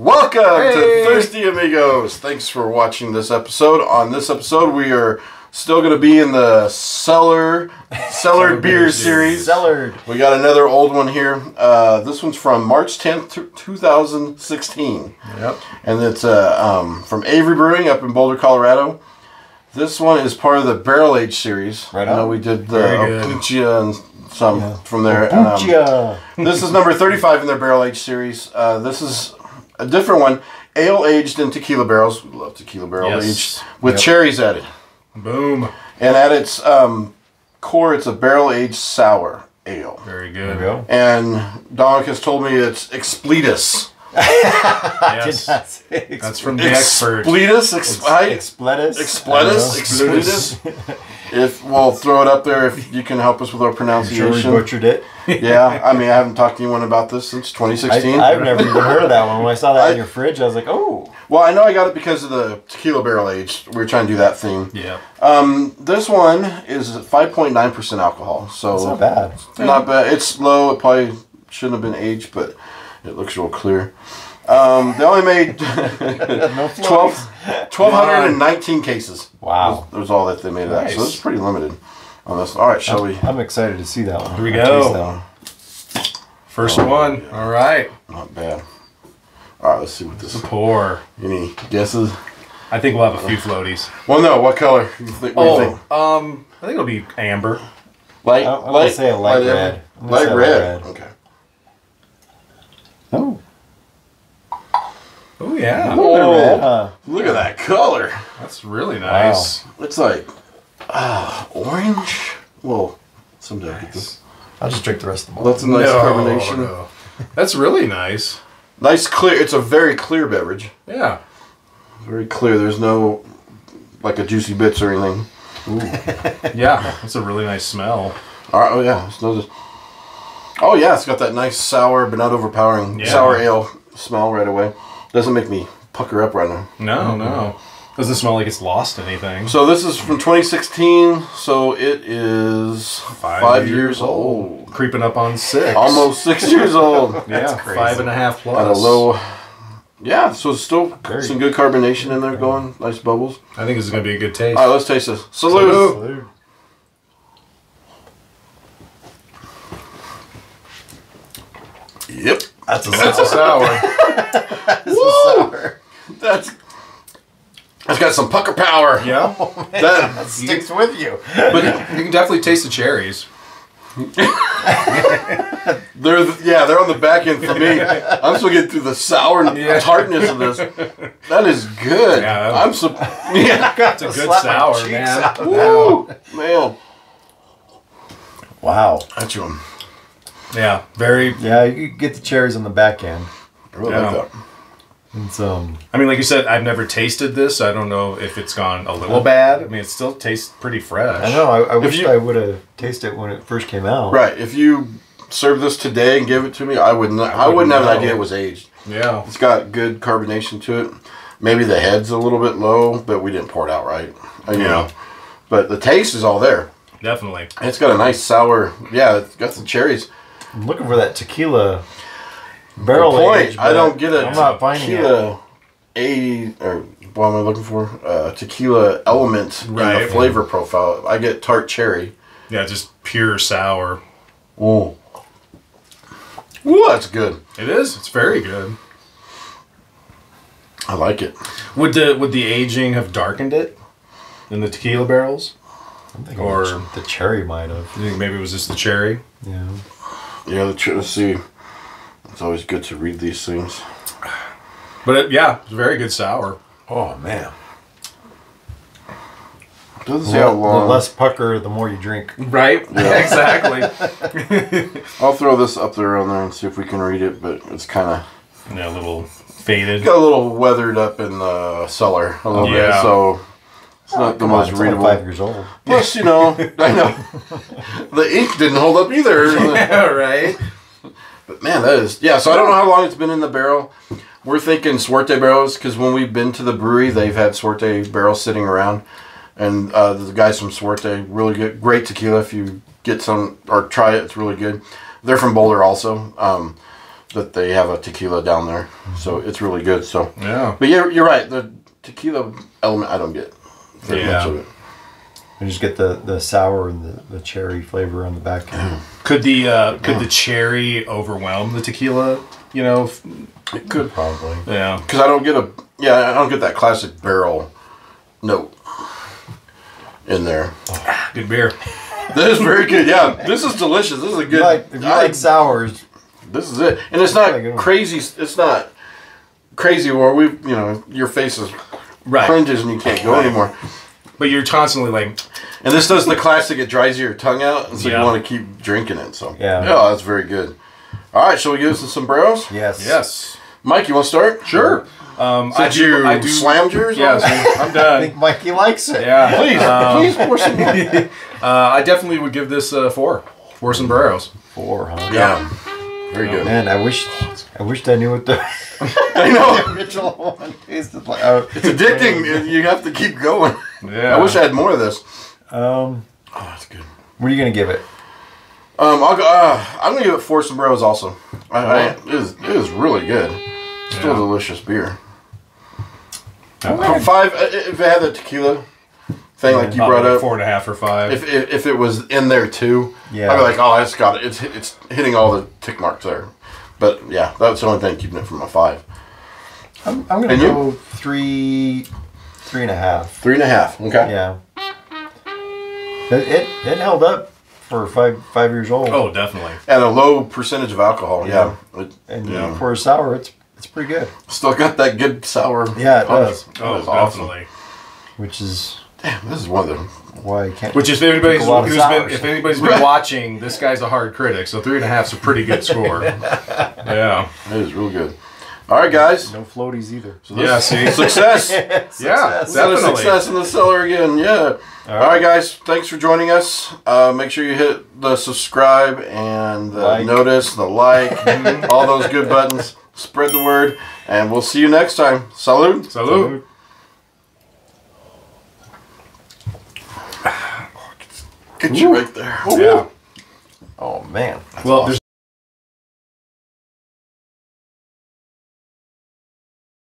Welcome to Thirsty Amigos. Thanks for watching this episode. On this episode, we are still going to be in the Cellar Beer Series. Cellar. We got another old one here. This one's from March 10th, 2016. Yep. And it's from Avery Brewing up in Boulder, Colorado. This one is part of the Barrel Aged Series. Right on. I know we did the Al-Buchia and some from there. This is number 35 in their Barrel Aged Series. This is a different one. Ale aged in tequila barrels. We love tequila barrel aged. With cherries added. Boom. And at its core, it's a barrel aged sour ale. Very good. There we go. And Dominic has told me it's EXPLETUS. Yes. That's from the expert. EXPLETUS. If we'll throw it up there, if you can help us with our pronunciation. Sure, we butchered it. Yeah, I mean, I haven't talked to anyone about this since 2016. I've never even heard of that one. When I saw that in your fridge, I was like, oh. Well, I know I got it because of the tequila barrel aged. We were trying to do that theme. Yeah. This one is 5.9% alcohol, so it's not bad. Not bad. It's low. It probably shouldn't have been aged, but it looks real clear. They only made 1,219 cases. Wow. That was all that they made of that. So it's pretty limited on this. All right, shall we? I'm excited to see that one. Here we go. First one. All right. Not bad. All right, let's see what this is. Pour. Any guesses? I think we'll have a few floaties. Well, no. What color? What do you think? I think it'll be amber. Light? I'm going to say a light red. Light red. Okay. Oh. Oh, yeah. Whoa. Look at that color. That's really nice. Wow. It's like orange. Well, someday I'll get this. I'll just drink the rest of the bottle. That's a nice carbonation. No. That's really nice. Nice clear. It's a very clear beverage. Yeah. Very clear. There's no like a juicy bits or anything. Ooh. Yeah. That's a really nice smell. All right. Oh, yeah. It smells just... Oh, yeah. It's got that nice sour but not overpowering sour ale smell right away. Doesn't make me pucker up right now. No, no. Doesn't smell like it's lost anything. So this is from 2016, so it is five years old. Creeping up on 6. Almost 6 years old. That's crazy. 5.5 plus. At a low... Yeah, so it's still some good carbonation in there going. Nice bubbles. I think this is going to be a good taste. All right, let's taste this. Salud! Yep. That's a sour. That's a sour. That's got some pucker power. Yeah, oh, that sticks with you. But you can definitely taste the cherries. they're on the back end for me. I'm still getting through the sour tartness of this. That is good. Yeah, I'm that's a good sour, man. Woo, man. Wow. That's you. Yeah, very. Yeah, you get the cherries on the back end. I really like that. It's, I mean, like you said, I've never tasted this. So I don't know if it's gone a little bad. I mean, it still tastes pretty fresh. I know. I wish I would have tasted it when it first came out. Right. If you served this today and gave it to me, I wouldn't. I wouldn't have an idea it was aged. Yeah. It's got good carbonation to it. Maybe the head's a little bit low, but we didn't pour it out right. You know. But the taste is all there. Definitely. And it's got a nice sour. Yeah, it's got some cherries. I'm looking for that tequila. Barrel aged. I don't get it. I'm not finding it. What am I looking for? Tequila element in the flavor profile. I get tart cherry. Yeah, just pure sour. Ooh. Ooh, that's good. It is. It's very good. I like it. Would the aging have darkened it in the tequila barrels? I'm thinking the cherry might have. You think maybe it was just the cherry? Yeah. Yeah. Let's see. It's always good to read these things. But it's a very good sour. Oh, man. Doesn't say how long. The less pucker, the more you drink. Right? Yeah. Exactly. I'll throw this up there on there and see if we can read it, but it's kind of... Yeah, a little faded. Got a little weathered up in the cellar a little bit, so... It's not the most readable. 5 years old. Plus, you know, I know. The ink didn't hold up either. Yeah, right? But man, that is... Yeah, so I don't know how long it's been in the barrel. We're thinking Suerte barrels, because when we've been to the brewery, they've had Suerte barrels sitting around. And the guys from Suerte, really good, great tequila. If you get some or try it, it's really good. They're from Boulder also. that they have a tequila down there, so it's really good. So yeah, but you're right. The tequila element I don't get very much of it. I just get the sour and the cherry flavor on the back end. Could the cherry overwhelm the tequila? You know, it could probably. Yeah, because I don't get a I don't get that classic barrel note in there. Oh, good beer. That is very good. Yeah, this is delicious. This is a good. If you like sours. This is it, and it's not crazy. It's not crazy where we, you know, your face is cringes and you can't go anymore. But you're constantly like, and this does the classic. It dries your tongue out, and so you want to keep drinking it. So yeah, that's very good. All right, shall we give us some sombreros? Yes, yes. Mike, you want to start? Sure. I do slammed yours. Yes, I'm done. I think Mikey likes it. Yeah, please pour some more. I definitely would give this 4 sombreros. 4, huh? Yeah. Very good. Man, I wished I knew what the original one tasted like. It's addicting. You have to keep going. Yeah. I wish I had more of this. Oh, that's good. What are you gonna give it? I'll go. I'm gonna give it 4 sombreros also. It is really good. Still delicious beer. Right. 5 if it had the tequila thing like you brought up, 4.5 or 5. If it was in there too, I'd be like, oh, I just got it. It's hitting all the tick marks there, but yeah, that's the only thing keeping it from a 5. I'm gonna go 3.5. 3.5. Okay. Yeah. It held up for five years old. Oh, definitely. At a low percentage of alcohol. Yeah. For a sour, it's pretty good. Still got that good sour. Yeah, it does. Oh, definitely. Awesome. Which is. Damn, this is one of them. Why can't? Which is if anybody's been watching, this guy's a hard critic. So 3.5's a pretty good score. Yeah, it is real good. All right, guys. No floaties either. So see, success. Yeah, definitely success in the cellar again. Yeah. All right, guys. Thanks for joining us. Make sure you hit the subscribe and the notice, the like, all those good buttons. Spread the word, and we'll see you next time. Salud. Salud. Get you right there. Yeah. Oh man. Well, awesome. There's